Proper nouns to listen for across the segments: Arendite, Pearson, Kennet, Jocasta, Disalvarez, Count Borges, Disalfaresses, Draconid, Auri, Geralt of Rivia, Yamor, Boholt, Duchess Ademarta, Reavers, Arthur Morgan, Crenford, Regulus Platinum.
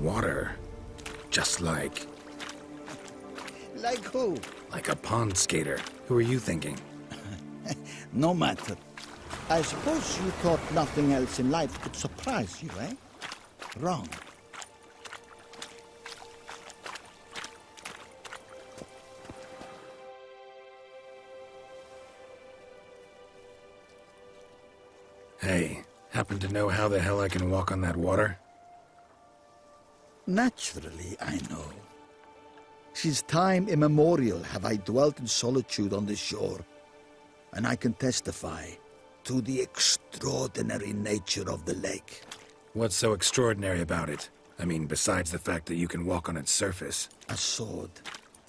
water. Just like... Like who? Like a pond skater. Who are you thinking? No matter. I suppose you thought nothing else in life could surprise you, eh? Wrong. Hey, happen to know how the hell I can walk on that water? Naturally, I know. Since time immemorial have I dwelt in solitude on this shore, and I can testify to the extraordinary nature of the lake. What's so extraordinary about it? I mean, besides the fact that you can walk on its surface. A sword,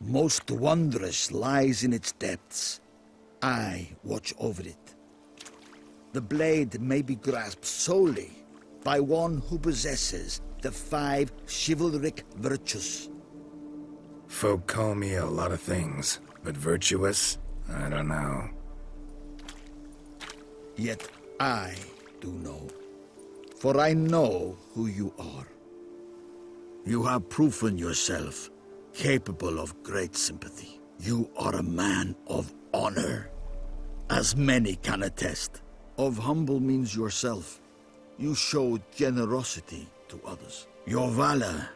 most wondrous, lies in its depths. I watch over it. The blade may be grasped solely by one who possesses the 5 chivalric virtues. Folk call me a lot of things, but virtuous? I don't know. Yet I do know, for I know who you are. You have proven yourself capable of great sympathy. You are a man of honor, as many can attest. Of humble means yourself. You showed generosity to others. Your valor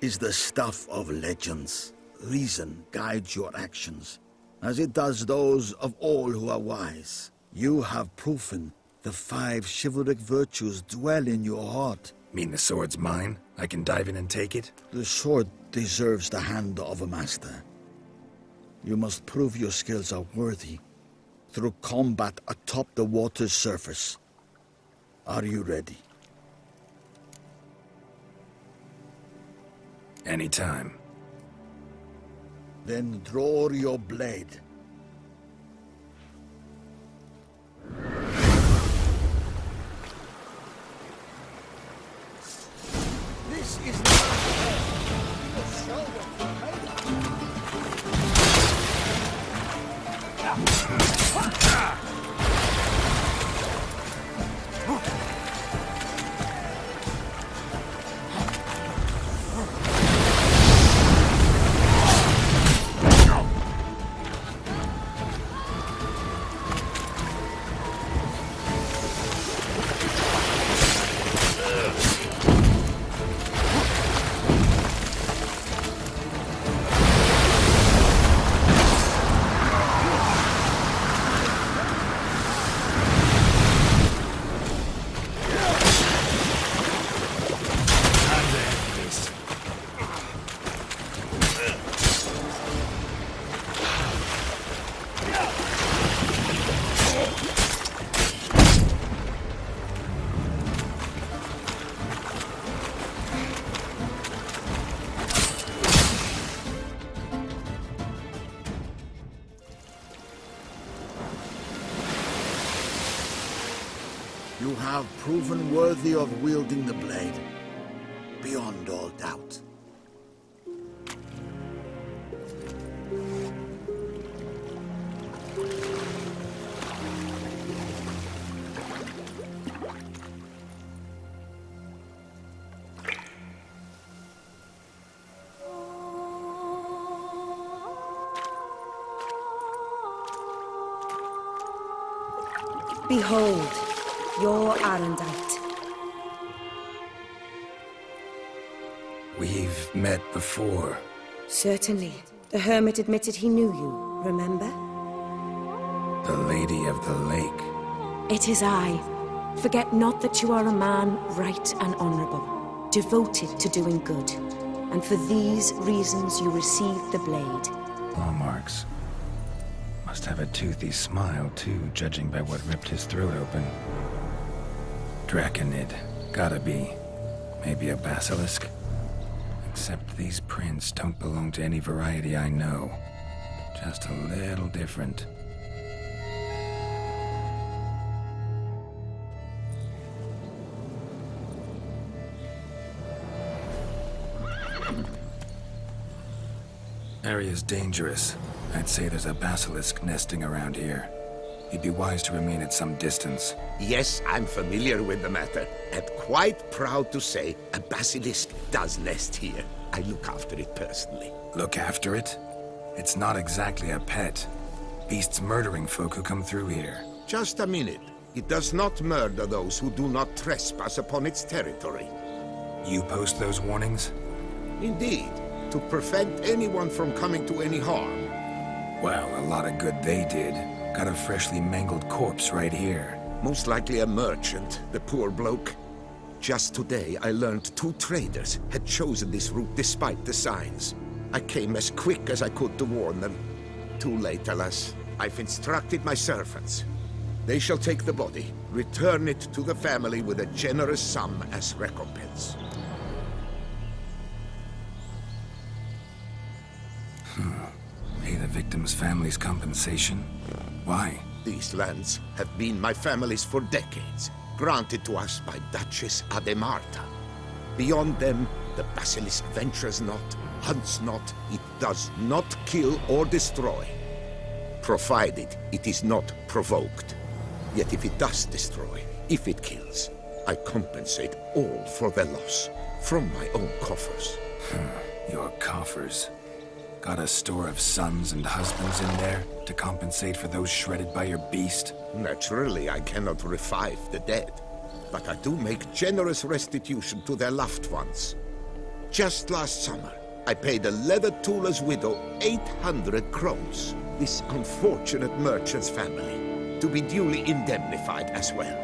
is the stuff of legends. Reason guides your actions, as it does those of all who are wise. You have proven the 5 chivalric virtues dwell in your heart. Mean the sword's mine? I can dive in and take it? The sword deserves the hand of a master. You must prove your skills are worthy through combat atop the water's surface. Are you ready? Anytime. Then draw your blade. This is the proven worthy of wielding the blade, beyond all doubt. Behold, your Arendite. We've met before. Certainly. The hermit admitted he knew you, remember? The Lady of the Lake. It is I. Forget not that you are a man right and honorable, devoted to doing good. And for these reasons you received the blade. Claw marks. Must have a toothy smile, too, judging by what ripped his throat open. Draconid. Gotta be. Maybe a basilisk. Except these prints don't belong to any variety I know. Just a little different. Area's dangerous. I'd say there's a basilisk nesting around here. You'd be wise to remain at some distance. Yes, I'm familiar with the matter, and quite proud to say a basilisk does nest here. I look after it personally. Look after it? It's not exactly a pet. Beasts murdering folk who come through here. Just a minute. It does not murder those who do not trespass upon its territory. You post those warnings? Indeed, to prevent anyone from coming to any harm. Well, a lot of good they did. Got a freshly mangled corpse right here. Most likely a merchant, the poor bloke. Just today, I learned two traders had chosen this route despite the signs. I came as quick as I could to warn them. Too late, alas. I've instructed my servants. They shall take the body, return it to the family with a generous sum as recompense. Pay the victim's family's compensation? Why? These lands have been my family's for decades, granted to us by Duchess Ademarta. Beyond them, the basilisk ventures not, hunts not, it does not kill or destroy, provided it is not provoked. Yet if it does destroy, if it kills, I compensate all for the loss from my own coffers. Your coffers. Got a store of sons and husbands in there to compensate for those shredded by your beast? Naturally, I cannot revive the dead, but I do make generous restitution to their loved ones. Just last summer, I paid a leather tooler's widow 800 crowns, this unfortunate merchant's family, to be duly indemnified as well.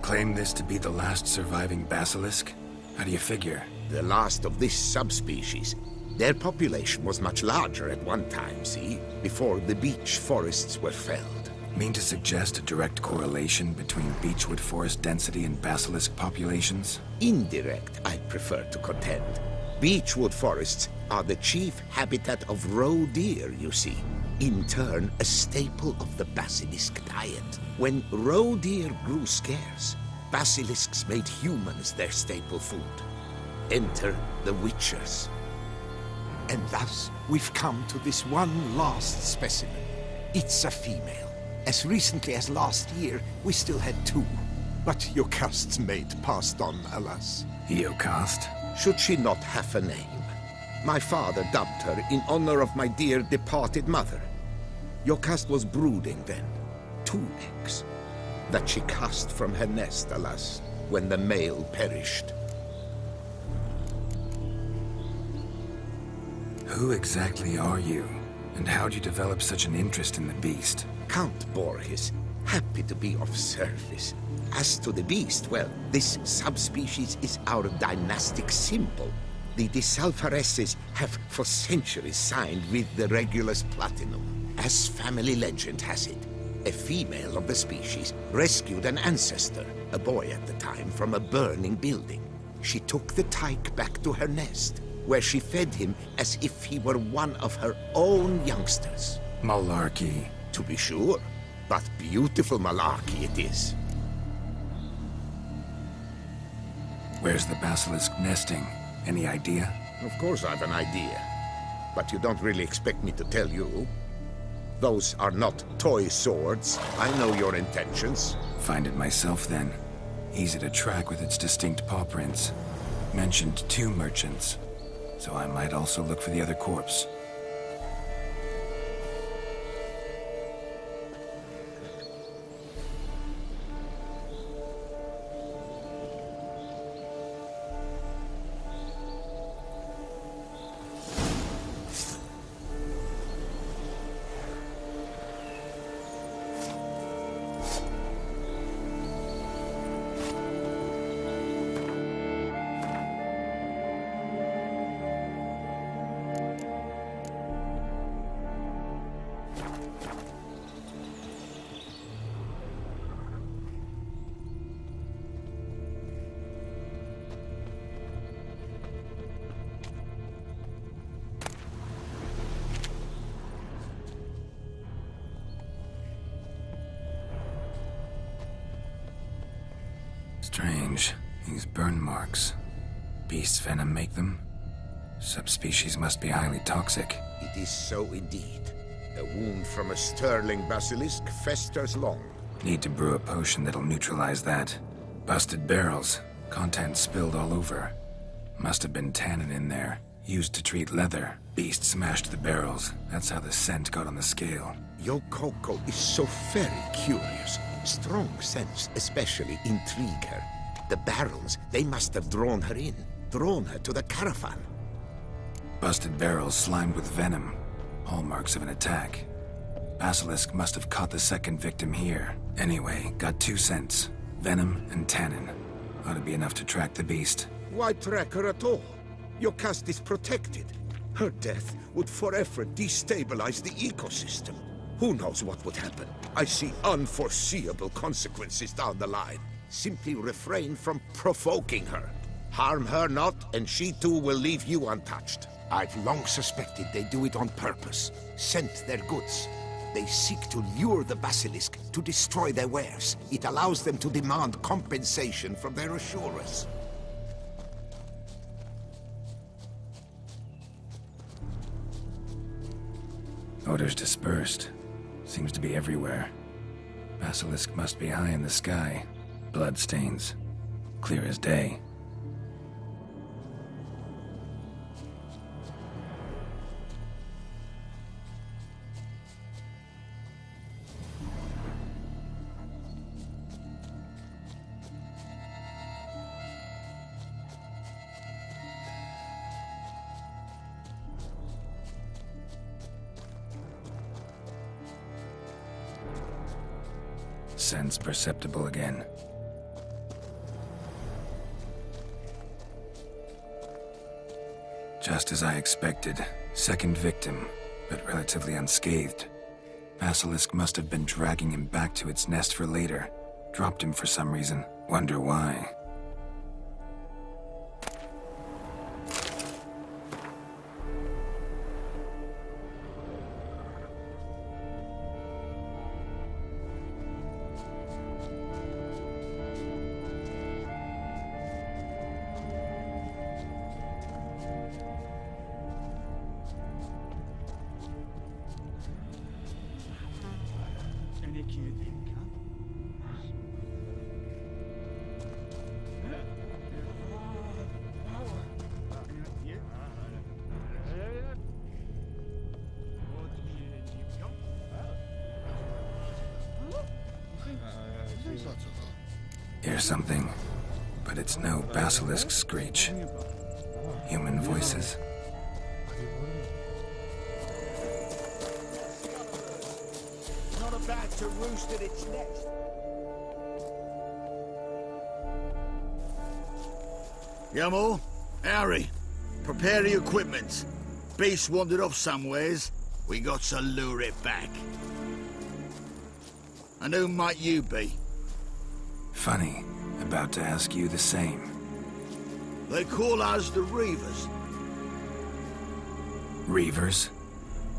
Claim this to be the last surviving basilisk? How do you figure? The last of this subspecies. Their population was much larger at one time, see? Before the beech forests were felled. Mean to suggest a direct correlation between beechwood forest density and basilisk populations? Indirect, I'd prefer to contend. Beechwood forests are the chief habitat of roe deer, you see. In turn, a staple of the basilisk diet. When roe deer grew scarce, basilisks made humans their staple food. Enter the witchers. And thus, we've come to this one last specimen. It's a female. As recently as last year, we still had two. But Jocasta's mate passed on, alas. Jocasta? Should she not have a name? My father dubbed her in honor of my dear departed mother. Jocasta was brooding then. Two eggs. That she cast from her nest, alas, when the male perished. Who exactly are you? And how do you develop such an interest in the beast? Count Borges, happy to be of service. As to the beast, well, this subspecies is our dynastic symbol. The Disalfaresses have for centuries signed with the Regulus Platinum. As family legend has it, a female of the species rescued an ancestor, a boy at the time, from a burning building. She took the tyke back to her nest, where she fed him as if he were one of her own youngsters. Malarkey. To be sure, but beautiful malarkey it is. Where's the basilisk nesting? Any idea? Of course I've an idea, but you don't really expect me to tell you. Those are not toy swords. I know your intentions. Find it myself, then. Easy to track with its distinct paw prints. Mentioned two merchants, so I might also look for the other corpse. Strange, these burn marks. Beast venom make them? Subspecies must be highly toxic. It is so indeed. A wound from a sterling basilisk festers long. Need to brew a potion that'll neutralize that. Busted barrels. Contents spilled all over. Must have been tannin in there. Used to treat leather. Beast smashed the barrels. That's how the scent got on the scale. Your Coco is so very curious. Strong scents especially intrigue her. The barrels, they must have drawn her in. Drawn her to the caravan. Busted barrels slimed with venom. Hallmarks of an attack. Basilisk must have caught the second victim here. Anyway, got 2 scents. Venom and tannin. Ought to be enough to track the beast. Why track her at all? Jocasta is protected. Her death would forever destabilize the ecosystem. Who knows what would happen? I see unforeseeable consequences down the line. Simply refrain from provoking her. Harm her not, and she too will leave you untouched. I've long suspected they do it on purpose. Scent their goods. They seek to lure the basilisk to destroy their wares. It allows them to demand compensation from their assurers. Odors dispersed. Seems to be everywhere. Basilisk must be high in the sky. Bloodstains. Clear as day. Sense perceptible again. Just as I expected, second victim, but relatively unscathed. Basilisk must have been dragging him back to its nest for later. Dropped him for some reason. Wonder why. Hear something, but it's no basilisk screech. Human voices. Not about to roost at its nest. Yamor, Auri, prepare the equipment. Beast wandered off somewheres. We got to lure it back. And who might you be? Funny, about to ask you the same. They call us the Reavers. Reavers?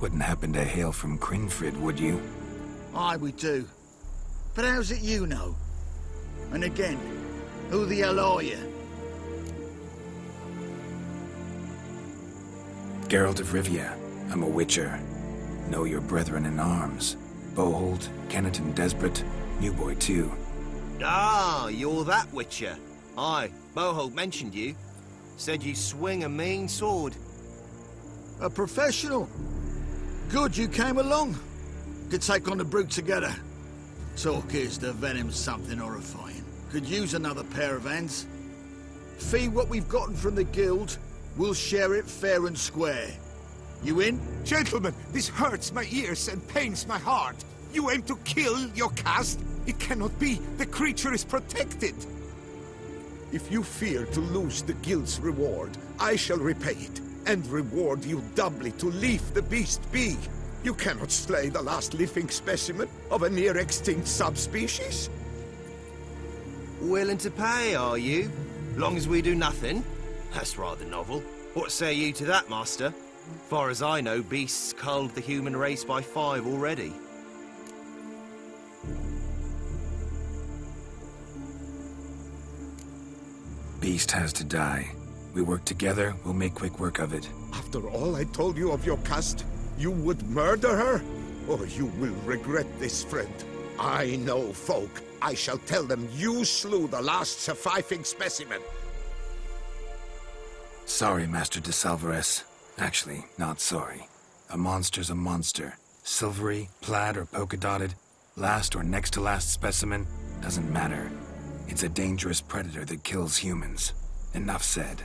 Wouldn't happen to hail from Crenford, would you? Aye, we do. But how's it you know? And again, who the hell are you? Geralt of Rivia. I'm a witcher. Know your brethren in arms. Boholt, Kennet and Desperate, new boy too. Ah, you're that witcher. Aye, Boholt mentioned you. Said you swing a mean sword. A professional. Good you came along. Could take on the brute together. Talk is the venom's something horrifying. Could use another pair of hands. Fee what we've gotten from the guild, we'll share it fair and square. You in? Gentlemen, this hurts my ears and pains my heart. You aim to kill Jocasta? It cannot be! The creature is protected! If you fear to lose the guild's reward, I shall repay it, and reward you doubly to leave the beast be! You cannot slay the last living specimen of a near-extinct subspecies! Willing to pay, are you? Long as we do nothing? That's rather novel. What say you to that, master? Far as I know, beasts culled the human race by 5 already. Beast has to die. We work together, we'll make quick work of it. After all I told you of Jocasta, you would murder her? Or you will regret this, friend. I know folk I shall tell them you slew the last surviving specimen. Sorry, Master Disalvarez. Actually, not sorry. A monster's a monster. Silvery, plaid, or polka-dotted, last or next to last specimen, doesn't matter. It's a dangerous predator that kills humans. Enough said.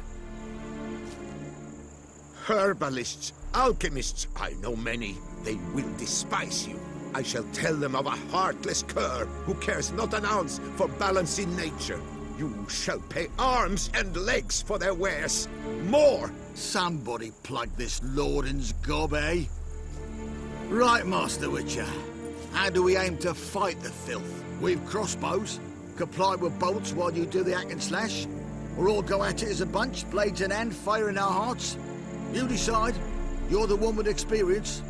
Herbalists, alchemists, I know many. They will despise you. I shall tell them of a heartless cur who cares not an ounce for balance in nature. You shall pay arms and legs for their wares. More! Somebody plug this lord in's gob, eh? Right, Master Witcher. How do we aim to fight the filth? We've crossbows, comply with bolts while you do the hack and slash, or all go at it as a bunch, blades in hand, fire in our hearts? You decide. You're the one with experience.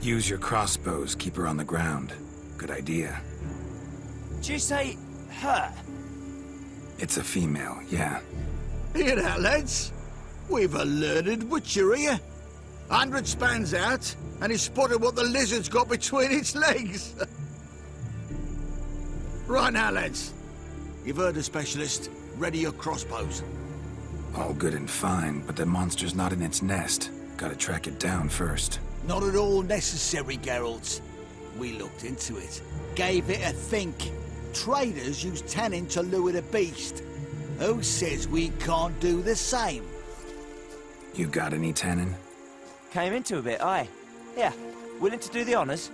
Use your crossbows, keep her on the ground. Good idea. Did you say her? It's a female, yeah. Hear that, lads? We've a learned witcher here. 100 spans out, and he's spotted what the lizard's got between its legs. Right now, lads. You've heard the specialist. Ready your crossbows. All good and fine, but the monster's not in its nest. Gotta track it down first. Not at all necessary, Geralt. We looked into it. Gave it a think. Traders use tannin to lure the beast. Who says we can't do the same? You got any tannin? Came into a bit, aye. Yeah, willing to do the honors.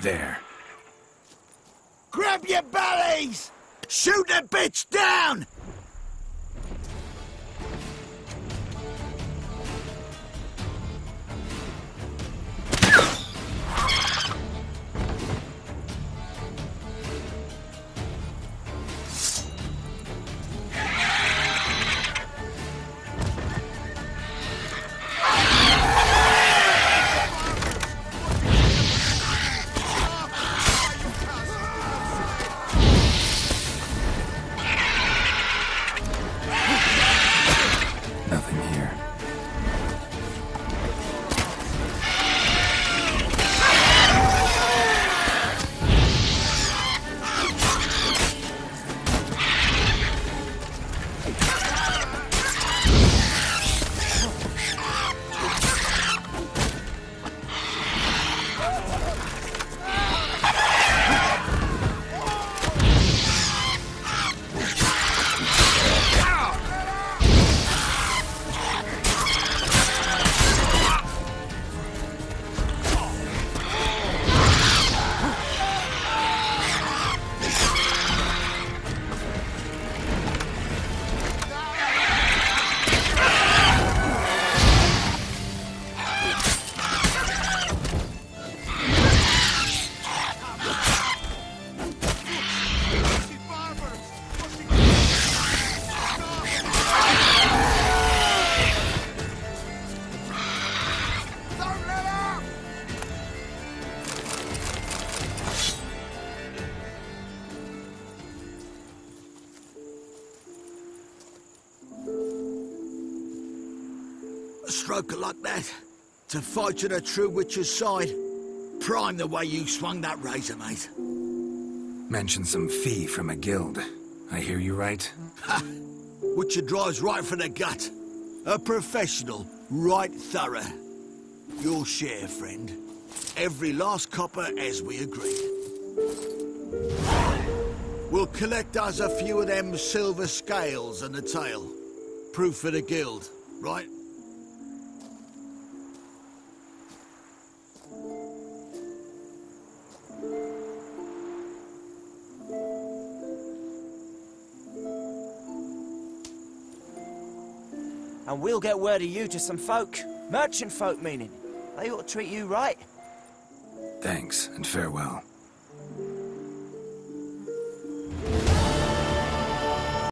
There. Grab your bellies! Shoot the bitch down! Like that, to fight to the true witcher's side. Prime the way you swung that razor, mate. Mention some fee from a guild. I hear you right. Ha! Witcher drives right for the gut. A professional, right thorough. Your share, friend. Every last copper as we agreed. We'll collect us a few of them silver scales and the tail. Proof for the guild, right? And we'll get word of you to some folk. Merchant folk, meaning. They ought to treat you right. Thanks, and farewell.